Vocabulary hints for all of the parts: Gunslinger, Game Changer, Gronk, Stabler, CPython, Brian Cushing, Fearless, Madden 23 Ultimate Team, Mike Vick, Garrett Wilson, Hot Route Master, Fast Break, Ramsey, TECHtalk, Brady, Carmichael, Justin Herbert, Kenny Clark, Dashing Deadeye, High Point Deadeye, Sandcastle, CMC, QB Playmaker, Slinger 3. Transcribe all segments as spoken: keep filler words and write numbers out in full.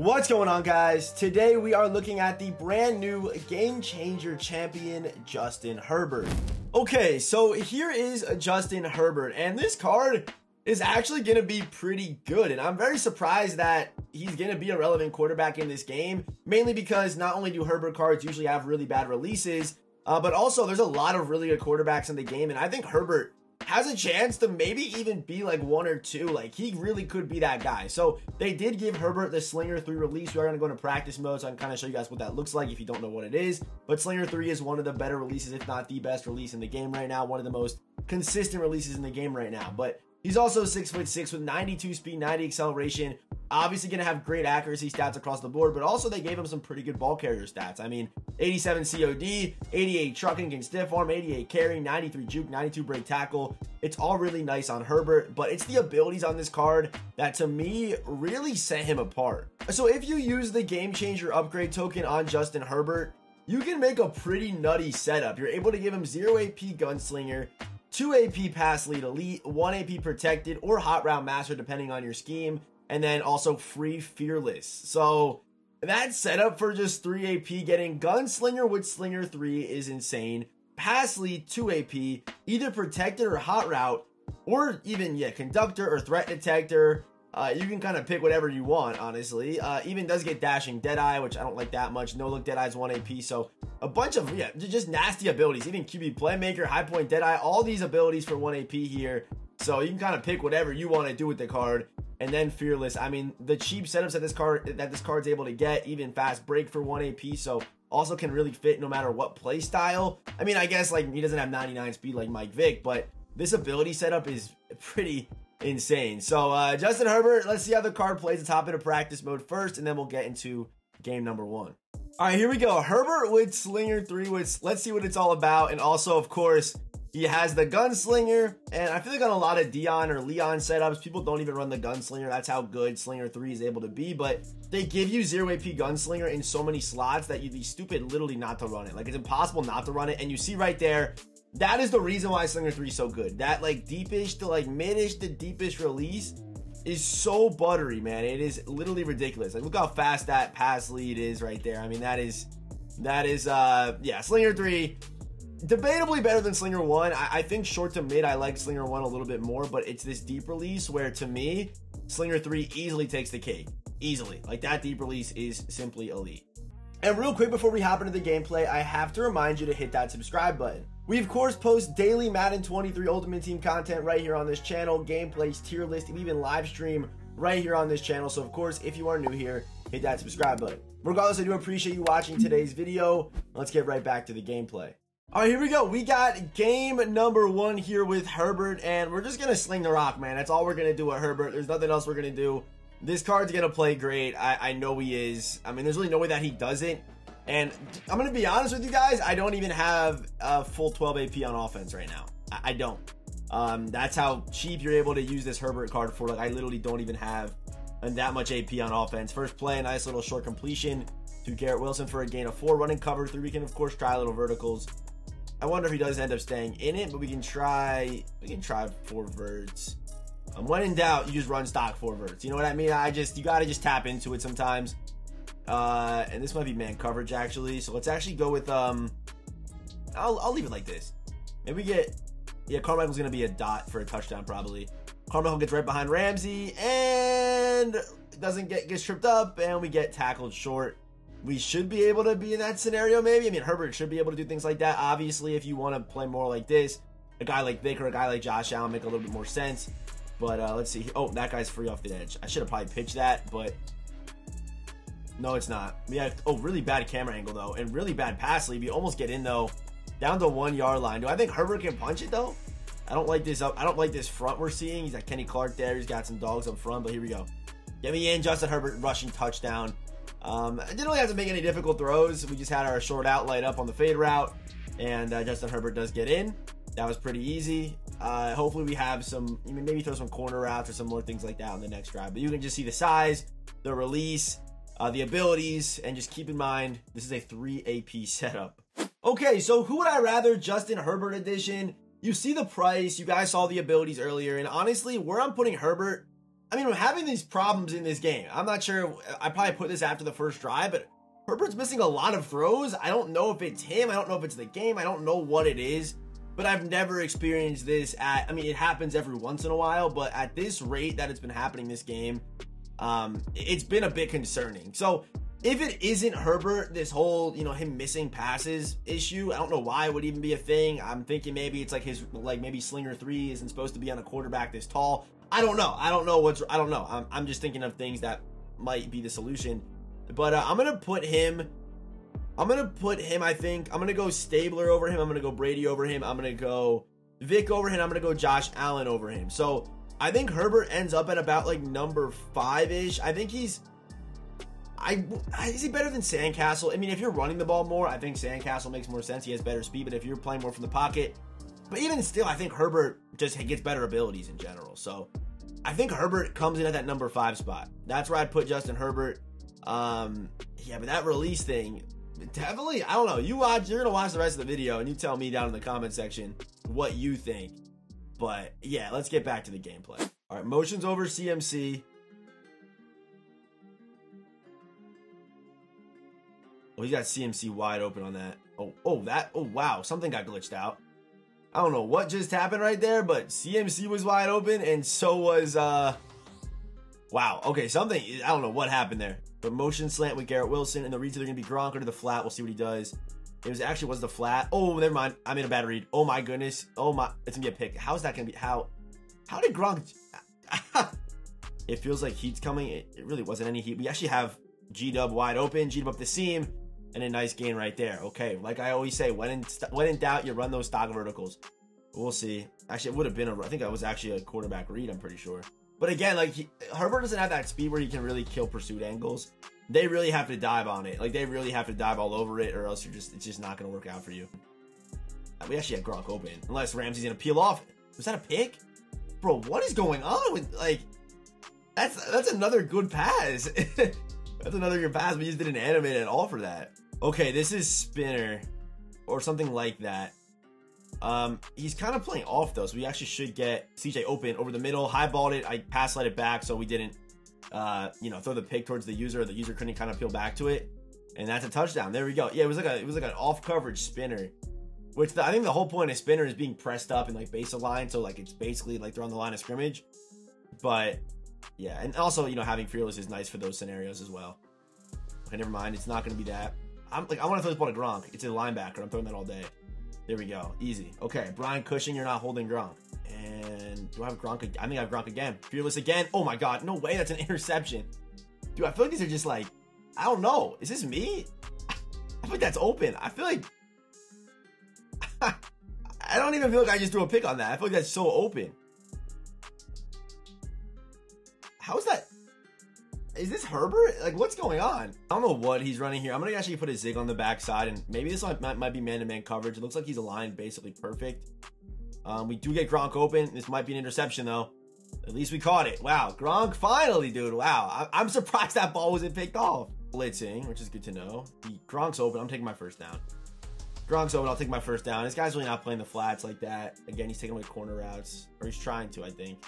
What's going on, guys? Today we are looking at the brand new Game Changer champion, Justin Herbert. Okay, so here is Justin Herbert, and this card is actually going to be pretty good, and I'm very surprised that he's going to be a relevant quarterback in this game, mainly because not only do Herbert cards usually have really bad releases, uh, but also there's a lot of really good quarterbacks in the game, and I think Herbert has a chance to maybe even be like one or two. Like, he really could be that guy. So they did give Herbert the Slinger three release. We are going to go into practice mode, so I can kind of show you guys what that looks like if you don't know what it is. But Slinger three is one of the better releases, if not the best release in the game right now. One of the most consistent releases in the game right now. But he's also six foot six with ninety-two speed, ninety acceleration. Obviously going to have great accuracy stats across the board, but also they gave him some pretty good ball carrier stats. I mean, eighty-seven C O D, eighty-eight trucking and stiff arm, eighty-eight carry, ninety-three juke, ninety-two break tackle. It's all really nice on Herbert, but it's the abilities on this card that to me really set him apart. So if you use the Game Changer upgrade token on Justin Herbert, you can make a pretty nutty setup. You're able to give him zero A P Gunslinger, two A P Pass Lead Elite, one A P Protected or Hot Route Master depending on your scheme, and then also free Fearless. So that setup for just three A P, getting Gunslinger with Slinger three is insane. Pass Lead, two A P, either Protected or Hot Route, or even, yeah, Conductor or Threat Detector. Uh, you can kind of pick whatever you want, honestly. Uh, even does get Dashing Deadeye, which I don't like that much. No Look Deadeye's one A P, so a bunch of, yeah, just nasty abilities. Even Q B Playmaker, High Point Deadeye, all these abilities for one A P here. So you can kind of pick whatever you want to do with the card. And then Fearless. I mean, the cheap setups that this card that this card's able to get, even Fast Break for one A P, so also can really fit no matter what play style. I mean, I guess like he doesn't have ninety-nine speed like Mike Vick, but this ability setup is pretty insane. So uh, Justin Herbert, let's see how the card plays. Let's hop into practice mode first, and then we'll get into game number one. All right, here we go. Herbert with Slinger three. With, let's see what it's all about, and also of course, he has the Gunslinger, and I feel like on a lot of Dion or Leon setups, people don't even run the Gunslinger. That's how good Slinger three is able to be, but they give you zero A P Gunslinger in so many slots that you'd be stupid literally not to run it. Like, it's impossible not to run it, and you see right there, that is the reason why Slinger three is so good. That, like, deep-ish to, like, mid-ish to deep-ish release is so buttery, man. It is literally ridiculous. Like, look how fast that pass lead is right there. I mean, that is, that is, uh, yeah, Slinger three... debatably better than Slinger one. I, I think short to mid, I like Slinger one a little bit more, but it's this deep release where, to me, Slinger three easily takes the cake. Easily. Like, that deep release is simply elite. And real quick, before we hop into the gameplay, I have to remind you to hit that subscribe button. We, of course, post daily Madden twenty-three Ultimate Team content right here on this channel, gameplays, tier list, and even live stream right here on this channel. So, of course, if you are new here, hit that subscribe button. Regardless, I do appreciate you watching today's video. Let's get right back to the gameplay. All right, here we go. We got game number one here with Herbert, and we're just going to sling the rock, man. That's all we're going to do with Herbert. There's nothing else we're going to do. This card's going to play great. I, I know he is. I mean, there's really no way that he doesn't. And I'm going to be honest with you guys. I don't even have a full twelve A P on offense right now. I, I don't. Um, that's how cheap you're able to use this Herbert card for. Like, I literally don't even have that much A P on offense. First play, a nice little short completion to Garrett Wilson for a gain of four. Running cover three. We can, of course, try little verticals. I wonder if he does end up staying in it, but we can try, we can try four verts. Um, when in doubt, you just run stock four verts. You know what I mean? I just, you got to just tap into it sometimes. Uh, and this might be man coverage actually. So let's actually go with, um, I'll, I'll leave it like this. Maybe we get, yeah, Carmichael's going to be a dot for a touchdown probably. Carmichael gets right behind Ramsey and doesn't get, gets tripped up, and we get tackled short. We should be able to be in that scenario, maybe. I mean, Herbert should be able to do things like that. Obviously, if you want to play more like this, a guy like Vick or a guy like Josh Allen make a little bit more sense. But uh, let's see. Oh, that guy's free off the edge. I should have probably pitched that, but no, it's not. We have, oh, really bad camera angle, though, and really bad pass lead. We almost get in, though, down to one yard line. Do I think Herbert can punch it, though? I don't like this up. I don't like this front we're seeing. He's got Kenny Clark there. He's got some dogs up front, but here we go. Get me in. Justin Herbert rushing touchdown. Um, I didn't really have to make any difficult throws. We just had our short out light up on the fade route, and uh, Justin Herbert does get in. That was pretty easy. Uh, hopefully we have some, maybe throw some corner routes or some more things like that on the next drive. But you can just see the size, the release, uh, the abilities, and just keep in mind, this is a three A P setup. Okay, so who would I rather? Justin Herbert edition. You see the price, you guys saw the abilities earlier, and honestly, where I'm putting Herbert I mean, I'm having these problems in this game. I'm not sure. I probably put this after the first drive, but Herbert's missing a lot of throws. I don't know if it's him. I don't know if it's the game. I don't know what it is, but I've never experienced this at, I mean, it happens every once in a while, but at this rate that it's been happening this game, um, it's been a bit concerning. So if it isn't Herbert, this whole, you know, him missing passes issue, I don't know why it would even be a thing. I'm thinking maybe it's like his, like maybe Slinger three isn't supposed to be on a quarterback this tall. I don't know. I don't know what's, I don't know. I'm, I'm just thinking of things that might be the solution, but uh, I'm going to put him, I'm going to put him, I think I'm going to go Stabler over him. I'm going to go Brady over him. I'm going to go Vick over him. I'm going to go Josh Allen over him. So I think Herbert ends up at about like number five ish. I think he's, I, is he better than Sandcastle? I mean, if you're running the ball more, I think Sandcastle makes more sense. He has better speed, but if you're playing more from the pocket, but even still, I think Herbert just gets better abilities in general. So I think Herbert comes in at that number five spot. That's where I'd put Justin Herbert. Um, yeah, but that release thing, definitely, I don't know. You watch, you're going to watch the rest of the video and you tell me down in the comment section what you think. But yeah, let's get back to the gameplay. All right, motions over C M C. Oh, he got C M C wide open on that. Oh, oh, that, oh, wow. Something got glitched out. I don't know what just happened right there, but C M C was wide open and so was, uh, wow. Okay, something, I don't know what happened there. But motion slant with Garrett Wilson and the reads are going to be Gronk or to the flat. We'll see what he does. It was actually was the flat. Oh, never mind. I made a bad read. Oh my goodness. Oh my, it's gonna be a pick. How is that gonna be? How, how did Gronk, it feels like heat's coming. It, it really wasn't any heat. We actually have G-Dub wide open, G-Dub up the seam. And a nice gain right there. Okay, like I always say, when in when in doubt, you run those stock verticals. We'll see. Actually, it would have been a. I think that was actually a quarterback read. I'm pretty sure. But again, like he, Herbert doesn't have that speed where he can really kill pursuit angles. They really have to dive on it. Like they really have to dive all over it, or else you're just it's just not going to work out for you. We actually had Gronk open, unless Ramsey's going to peel off. Was that a pick, bro? What is going on with like? That's that's another good pass. That's another good pass. We just didn't animate at all for that. Okay, this is spinner or something like that. Um, he's kind of playing off though, so we actually should get C J open over the middle. Highballed it. I pass led it back, so we didn't, uh, you know, throw the pick towards the user. The user couldn't kind of peel back to it, and that's a touchdown. There we go. Yeah, it was like a it was like an off coverage spinner, which the, I think the whole point of spinner is being pressed up and like base aligned, so like it's basically like they're on the line of scrimmage, but. Yeah, and also, you know, having Fearless is nice for those scenarios as well. Okay, never mind. It's not going to be that. I'm like, I want to throw this ball to Gronk. It's a linebacker. I'm throwing that all day. There we go. Easy. Okay, Brian Cushing, you're not holding Gronk. And do I have Gronk? I think I have Gronk again. Fearless again. Oh, my God. No way. That's an interception. Dude, I feel like these are just like, I don't know. Is this me? I feel like that's open. I feel like, I don't even feel like I just threw a pick on that. I feel like that's so open. How is that? Is this Herbert? Like, what's going on? I don't know what he's running here. I'm going to actually put a zig on the backside, and maybe this might, might be man-to-man coverage. It looks like he's aligned basically perfect. Um, we do get Gronk open. This might be an interception, though. At least we caught it. Wow, Gronk finally, dude. Wow, I, I'm surprised that ball wasn't picked off. Blitzing, which is good to know. He, Gronk's open. I'm taking my first down. Gronk's open. I'll take my first down. This guy's really not playing the flats like that. Again, he's taking away corner routes, or he's trying to, I think.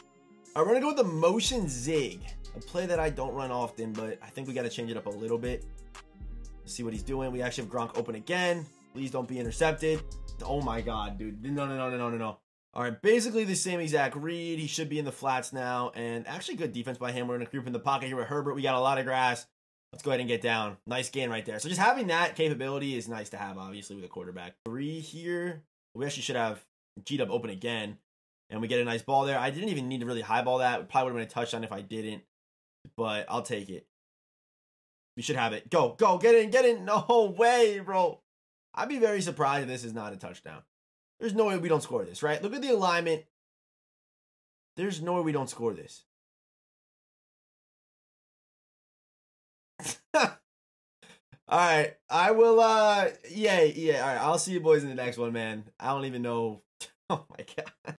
All right, we're going to go with the motion zig, a play that I don't run often, but I think we got to change it up a little bit. Let's see what he's doing. We actually have Gronk open again. Please don't be intercepted. Oh, my God, dude. No, no, no, no, no, no. All right, basically the same exact read. He should be in the flats now, and actually good defense by him. We're going to creep in the pocket here with Herbert. We got a lot of grass. Let's go ahead and get down. Nice gain right there. So just having that capability is nice to have, obviously, with a quarterback. Three here. We actually should have G-Dub open again. And we get a nice ball there. I didn't even need to really highball that. It probably would have been a touchdown if I didn't. But I'll take it. We should have it. Go, go, get in, get in. No way, bro. I'd be very surprised if this is not a touchdown. There's no way we don't score this, right? Look at the alignment. There's no way we don't score this. All right. I will, uh, yeah, yeah. All right. I'll see you boys in the next one, man. I don't even know. Oh, my God.